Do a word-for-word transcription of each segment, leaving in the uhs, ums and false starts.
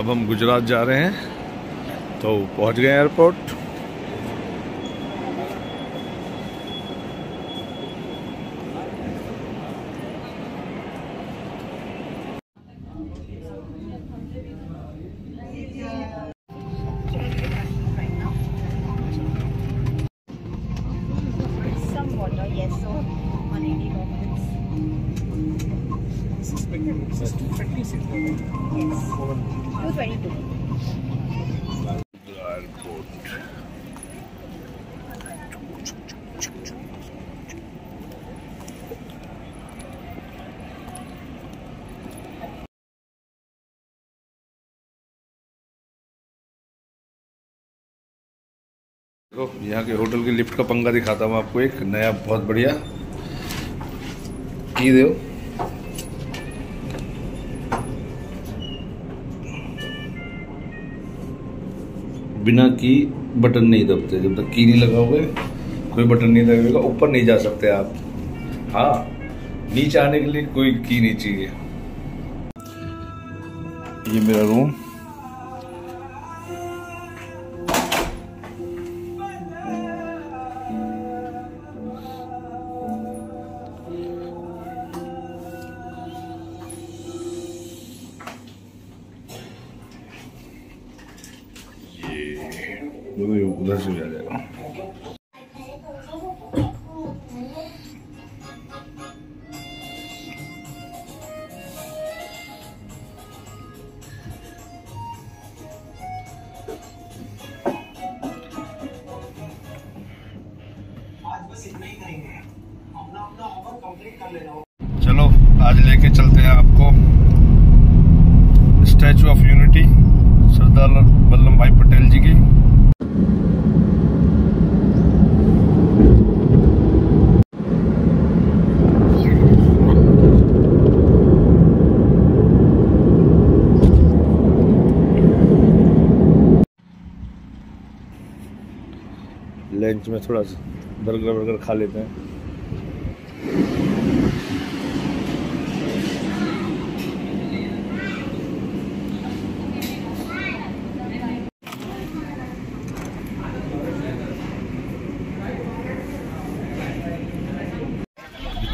अब हम गुजरात जा रहे हैं, तो पहुंच गए एयरपोर्ट। यहाँ के होटल के लिफ्ट का पंगा दिखाता हूँ आपको, एक नया बहुत बढ़िया की देव। बिना की बटन नहीं दबते, जब तक की नहीं लगाओगे कोई बटन नहीं दबेगा, ऊपर नहीं जा सकते आप। हाँ, नीचे आने के लिए कोई की नहीं चाहिए। ये मेरा रूम, उधर से भी आ जाएगा। चलो आज लेके चलते हैं आपको statue of unity Sardar Vallabh Bhai Patel जी की। लंच में थोड़ा सा बर्गर वर्गर खा लेते हैं।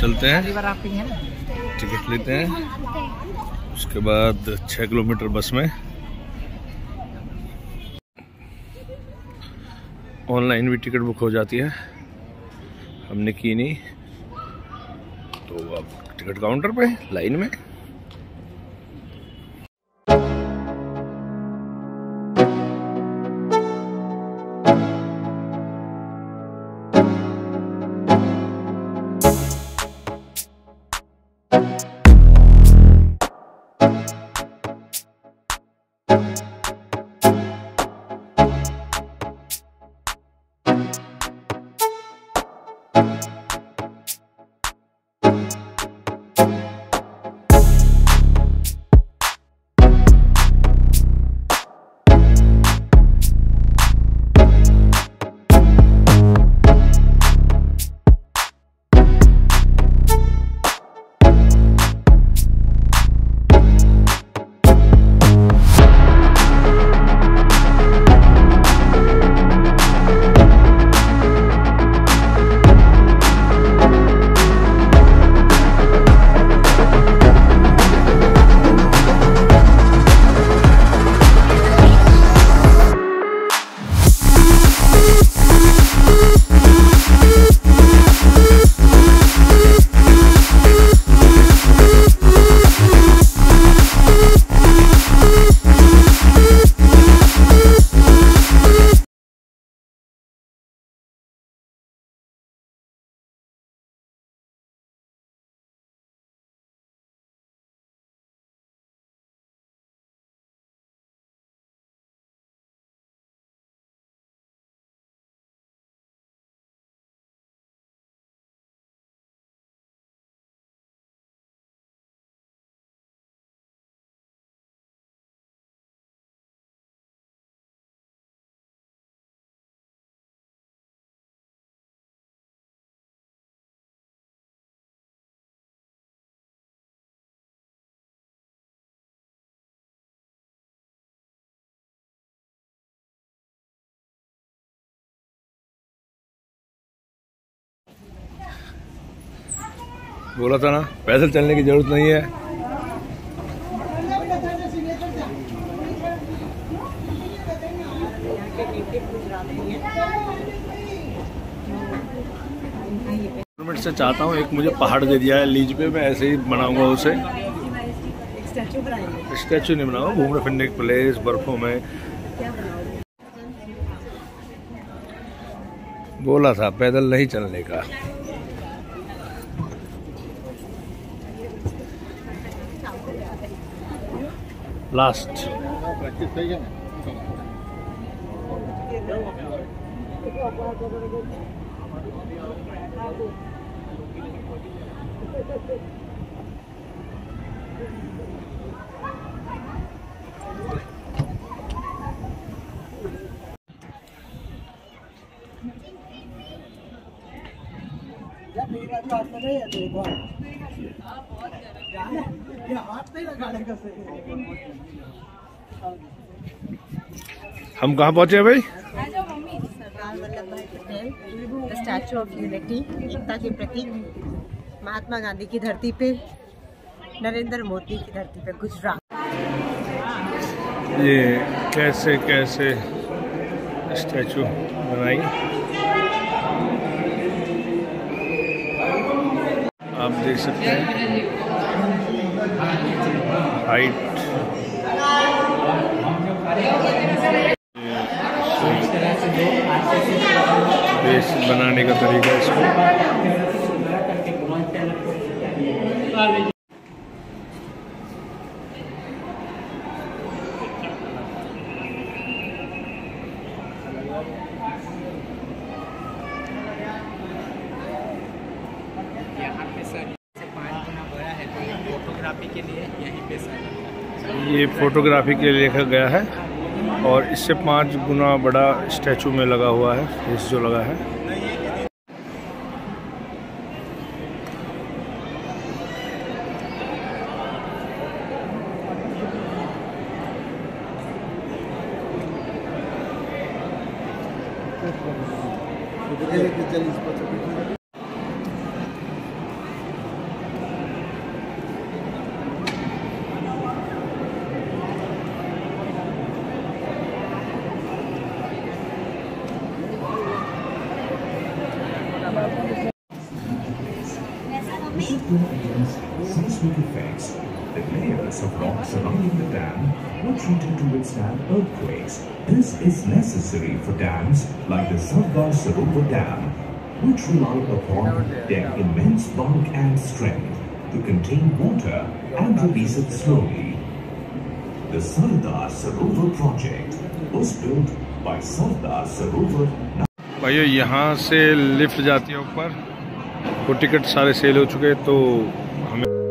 चलते हैं, टिकट लेते हैं, उसके बाद छः किलोमीटर बस में। ऑनलाइन भी टिकट बुक हो जाती है, हमने की नहीं, तो अब टिकट काउंटर पे लाइन में। बोला था ना, पैदल चलने की जरूरत नहीं है। गवर्नमेंट से चाहता हूँ एक मुझे पहाड़ दे दिया है लीज पे, मैं ऐसे ही बनाऊंगा उसे, स्टैचू नहीं बनाऊंगा, घूमने फिरने की प्लेस बर्फों में। बोला था पैदल नहीं चलने का। लास्ट हम कहाँ पहुँचे हैं भाई? Sardar Vallabh Bhai Patel, statue of unity, एकता के प्रतीक, महात्मा गांधी की धरती पे, नरेंद्र मोदी की धरती पे, गुजरात। ये कैसे कैसे स्टैचू बनाई आप देख सकते हैं। हाइट बेस बनाने का तरीका इसको। ये फोटोग्राफी के लिए रखा गया है और इससे पाँच गुना बड़ा स्टैचू में लगा हुआ है, फेस जो लगा है। The layers of rock surrounding the dam were treated to withstand earthquakes. This is necessary for dams like the Sardar Sarovar dam, which rely upon their immense bulk and strength to contain water and release it slowly. The Sardar Sarovar project was built by Sardar Sarovar dam. भाइयों, यहाँ से lift जाती है ऊपर, तो ticket सारे cell हो चुके हैं, तो हमें